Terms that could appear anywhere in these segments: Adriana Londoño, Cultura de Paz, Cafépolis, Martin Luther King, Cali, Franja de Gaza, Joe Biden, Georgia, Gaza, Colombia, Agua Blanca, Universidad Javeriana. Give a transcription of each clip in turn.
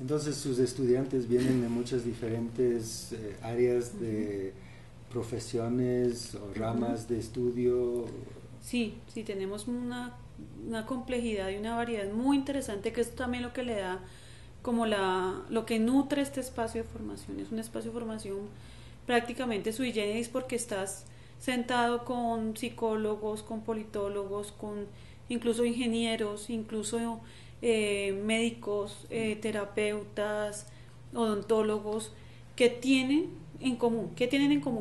Entonces sus estudiantes vienen de muchas diferentes áreas de profesiones o ramas de estudio. Sí, sí, tenemos una complejidad y una variedad muy interesante, que es también lo que le da como lo que nutre este espacio de formación. Es un espacio de formación prácticamente sui generis, porque estás sentado con psicólogos, con politólogos, con incluso ingenieros, incluso médicos, terapeutas, odontólogos, que tienen en común,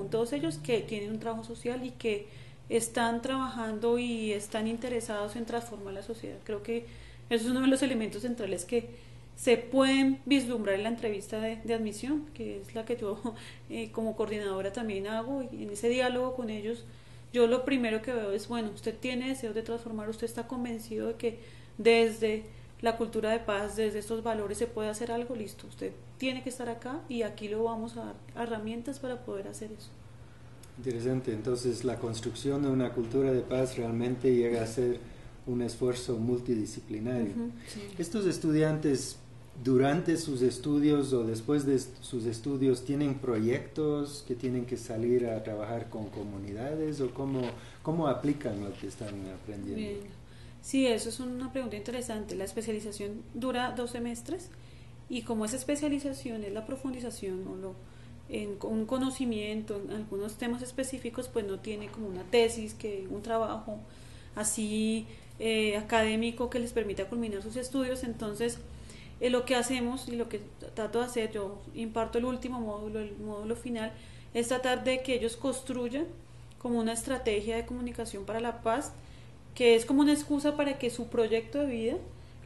todos ellos, que tienen un trabajo social y que están trabajando y están interesados en transformar la sociedad. Creo que eso es uno de los elementos centrales que se pueden vislumbrar en la entrevista de admisión, que es la que yo como coordinadora también hago, y en ese diálogo con ellos yo lo primero que veo es, bueno, usted tiene deseos de transformar, usted está convencido de que desde la cultura de paz, desde estos valores se puede hacer algo, listo, usted tiene que estar acá y aquí lo vamos a dar herramientas para poder hacer eso. Interesante. Entonces la construcción de una cultura de paz realmente llega a ser un esfuerzo multidisciplinario. Sí. Estos estudiantes, durante sus estudios o después de sus estudios, ¿tienen proyectos que tienen que salir a trabajar con comunidades, o cómo aplican lo que están aprendiendo? Bien. Sí, eso es una pregunta interesante. La especialización dura 2 semestres, y como esa especialización es la profundización o en un conocimiento, en algunos temas específicos, pues no tiene como una tesis, que un trabajo así académico que les permita culminar sus estudios. Entonces lo que hacemos y lo que trato de hacer, yo imparto el último módulo, el módulo final, es tratar de que ellos construyan como una estrategia de comunicación para la paz, que es como una excusa para que su proyecto de vida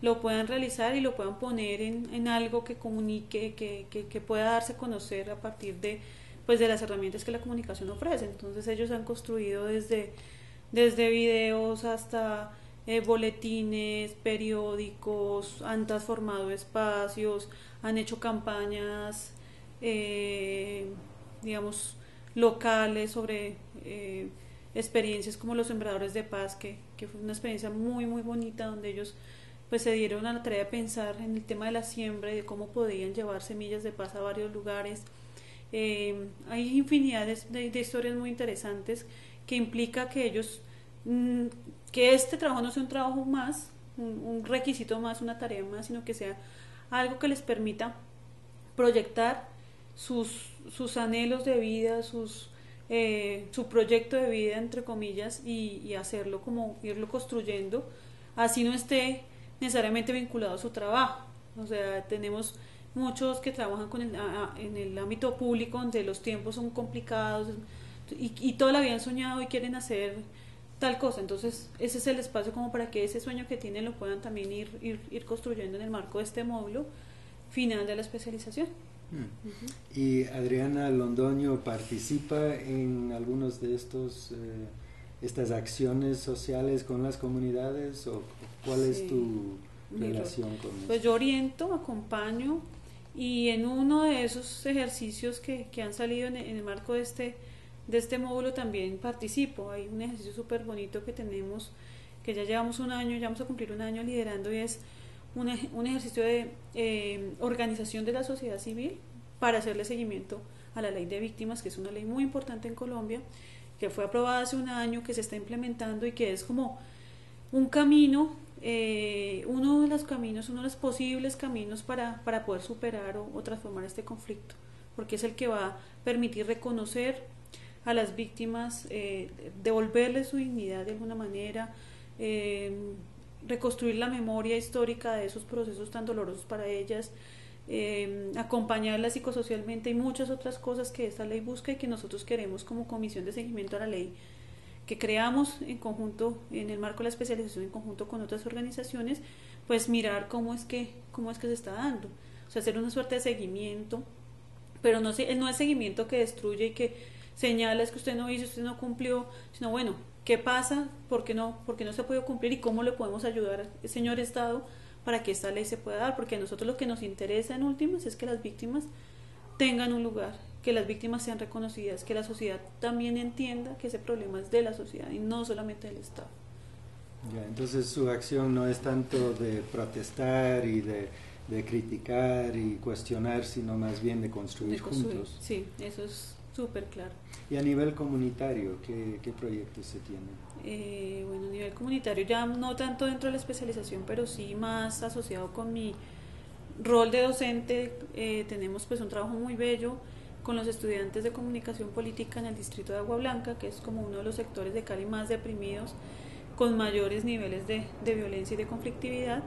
lo puedan realizar y lo puedan poner en algo que comunique, que pueda darse a conocer a partir de, pues, de las herramientas que la comunicación ofrece. Entonces ellos han construido desde videos hasta boletines, periódicos, han transformado espacios, han hecho campañas, digamos, locales sobre experiencias como los Sembradores de Paz, que fue una experiencia muy, muy bonita, donde ellos pues se dieron a la tarea de pensar en el tema de la siembra y de cómo podían llevar semillas de paz a varios lugares. Hay infinidad de historias muy interesantes, que implica que ellos, que este trabajo no sea un trabajo más, un requisito más, una tarea más, sino que sea algo que les permita proyectar sus anhelos de vida, su proyecto de vida, entre comillas, y hacerlo, como irlo construyendo, así no esté necesariamente vinculado a su trabajo. O sea, tenemos muchos que trabajan en el ámbito público, donde los tiempos son complicados y toda la vida han soñado y quieren hacer tal cosa. Entonces ese es el espacio como para que ese sueño que tienen lo puedan también ir construyendo en el marco de este módulo final de la especialización. Y Adriana Londoño participa en algunos de estos estas acciones sociales con las comunidades, o cuál es tu relación con eso? Pues yo oriento, acompaño, y en uno de esos ejercicios que han salido en el marco de este módulo también participo. Hay un ejercicio súper bonito que tenemos, que ya llevamos un año, ya vamos a cumplir un año liderando, y es un ejercicio de organización de la sociedad civil para hacerle seguimiento a la ley de víctimas, que es una ley muy importante en Colombia, que fue aprobada hace un año, que se está implementando y que es como un camino, uno de los posibles caminos para poder superar o transformar este conflicto, porque es el que va a permitir reconocer a las víctimas, devolverles su dignidad de alguna manera, reconstruir la memoria histórica de esos procesos tan dolorosos para ellas, acompañarla psicosocialmente y muchas otras cosas que esta ley busca, y que nosotros queremos como comisión de seguimiento a la ley, que creamos en conjunto, en el marco de la especialización, en conjunto con otras organizaciones, pues mirar cómo es que se está dando. O sea, hacer una suerte de seguimiento, pero no es seguimiento que destruye y que señala es que usted no hizo, usted no cumplió, sino, bueno, ¿qué pasa? ¿Por qué no se ha podido cumplir? ¿Y cómo le podemos ayudar, señor Estado, para que esta ley se pueda dar? Porque a nosotros lo que nos interesa en últimas es que las víctimas tengan un lugar, que las víctimas sean reconocidas, que la sociedad también entienda que ese problema es de la sociedad y no solamente del Estado. Entonces su acción no es tanto de protestar y de de criticar y cuestionar, sino más bien de construir juntos. Sí, eso es súper claro. ¿Y a nivel comunitario, qué proyectos se tienen? Bueno, a nivel comunitario ya no tanto dentro de la especialización, pero sí más asociado con mi rol de docente. Tenemos pues un trabajo muy bello con los estudiantes de comunicación política en el distrito de Agua Blanca, que es como uno de los sectores de Cali más deprimidos, con mayores niveles de violencia y de conflictividad,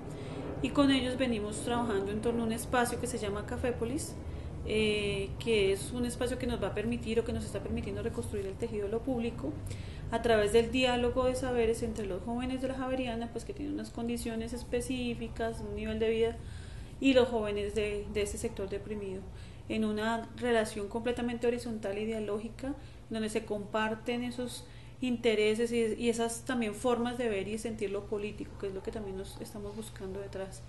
y con ellos venimos trabajando en torno a un espacio que se llama Cafépolis, que es un espacio que nos va a permitir o que nos está permitiendo reconstruir el tejido de lo público a través del diálogo de saberes entre los jóvenes de la Javeriana, pues que tienen unas condiciones específicas, un nivel de vida, y los jóvenes de ese sector deprimido, en una relación completamente horizontal y dialógica, donde se comparten esos intereses y esas también formas de ver y sentir lo político, que es lo que también nos estamos buscando detrás.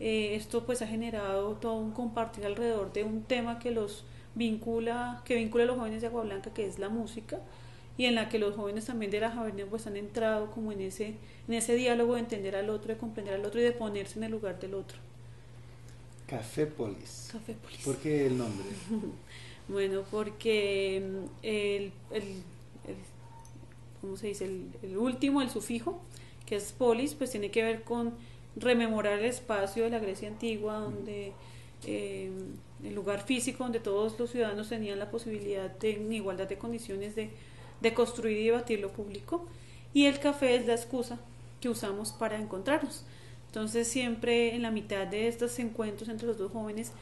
Esto pues ha generado todo un compartir alrededor de un tema que los vincula, a los jóvenes de Agua Blanca, que es la música, y en la que los jóvenes también de la Javeriana pues han entrado como en ese diálogo de entender al otro, de comprender al otro y de ponerse en el lugar del otro. Cafépolis. Cafépolis. ¿Por qué el nombre? Bueno, porque el sufijo, que es polis, pues tiene que ver con rememorar el espacio de la Grecia antigua, donde el lugar físico donde todos los ciudadanos tenían la posibilidad de, en igualdad de condiciones, de construir y debatir lo público, y el café es la excusa que usamos para encontrarnos. Entonces siempre en la mitad de estos encuentros entre los dos jóvenes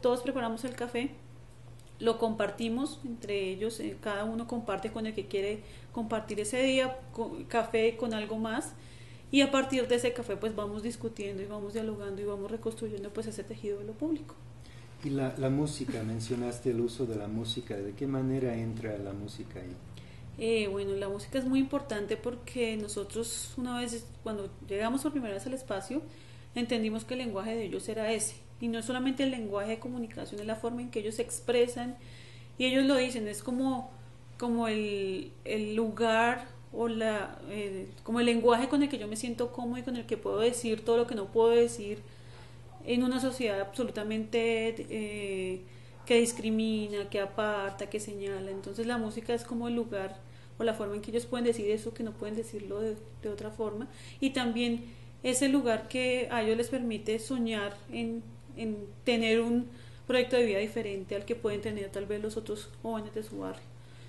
todos preparamos el café, lo compartimos entre ellos, cada uno comparte con el que quiere compartir ese día, café con algo más, y a partir de ese café pues vamos discutiendo y vamos dialogando y vamos reconstruyendo pues ese tejido de lo público. Y la música, mencionaste el uso de la música, ¿de qué manera entra la música ahí? Bueno, la música es muy importante porque nosotros una vez, cuando llegamos por primera vez al espacio, entendimos que el lenguaje de ellos era ese, y no solamente el lenguaje de comunicación, es la forma en que ellos se expresan, y ellos lo dicen, es como el lugar o como el lenguaje con el que yo me siento cómodo y con el que puedo decir todo lo que no puedo decir en una sociedad absolutamente que discrimina, que aparta, que señala. Entonces la música es como el lugar o la forma en que ellos pueden decir eso, que no pueden decirlo de otra forma, y también es el lugar que a ellos les permite soñar en tener un proyecto de vida diferente al que pueden tener tal vez los otros jóvenes de su barrio.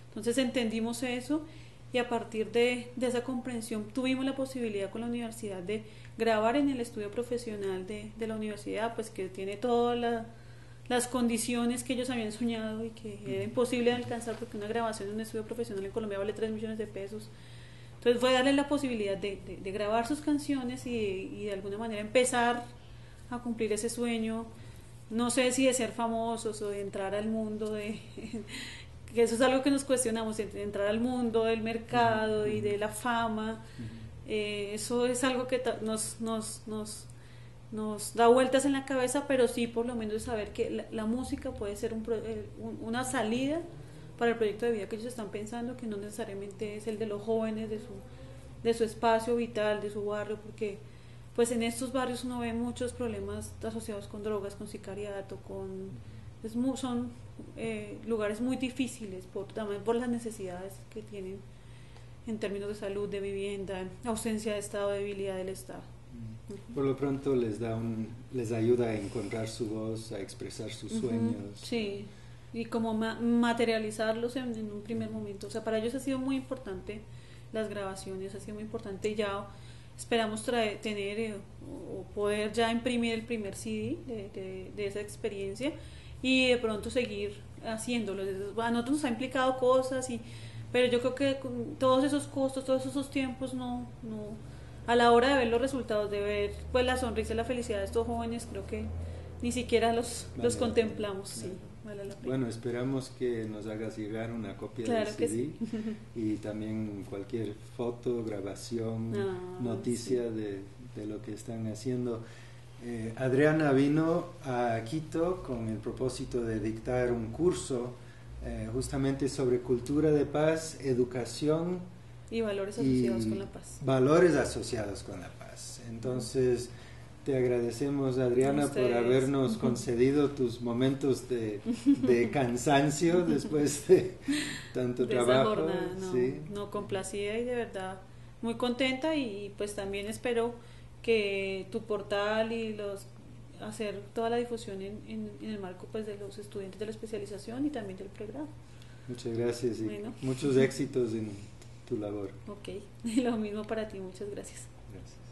Entonces entendimos eso, y a partir de esa comprensión tuvimos la posibilidad con la universidad de grabar en el estudio profesional de la universidad, pues que tiene todas las condiciones que ellos habían soñado y que era imposible de alcanzar, porque una grabación en un estudio profesional en Colombia vale 3 millones de pesos. Entonces fue darle la posibilidad de grabar sus canciones y de alguna manera empezar a cumplir ese sueño, no sé si de ser famosos o de entrar al mundo, que eso es algo que nos cuestionamos, de entrar al mundo del mercado y de la fama. Eso es algo que nos da vueltas en la cabeza, pero sí por lo menos saber que la música puede ser una salida para el proyecto de vida que ellos están pensando, que no necesariamente es el de los jóvenes, de su espacio vital, de su barrio, porque pues en estos barrios uno ve muchos problemas asociados con drogas, con sicariato, son lugares muy difíciles, también por las necesidades que tienen en términos de salud, de vivienda, ausencia de Estado, debilidad del Estado. Por lo pronto les ayuda a encontrar su voz, a expresar sus sueños. Sí. Y como materializarlos en un primer momento. O sea, para ellos ha sido muy importante las grabaciones, ha sido muy importante, y ya esperamos poder ya imprimir el primer CD de esa experiencia, y de pronto seguir haciéndolo. A nosotros nos ha implicado cosas, pero yo creo que con todos esos costos, todos esos tiempos, no a la hora de ver los resultados, de ver pues la sonrisa y la felicidad de estos jóvenes, creo que ni siquiera los contemplamos. Sí. Bueno, esperamos que nos hagas llegar una copia del CD, sí. Y también cualquier foto, grabación, noticia, sí, de lo que están haciendo. Adriana vino a Quito con el propósito de dictar un curso justamente sobre cultura de paz, educación y valores asociados con la paz. Entonces Te agradecemos, Adriana, por habernos concedido tus momentos de cansancio después de tanto trabajo. Esa jornada, no, sí. No, complacida y de verdad muy contenta, y pues también espero que tu portal y hacer toda la difusión en el marco pues de los estudiantes de la especialización y también del pregrado. Muchas gracias y bueno, muchos éxitos en tu labor. Ok, lo mismo para ti, muchas gracias. Gracias.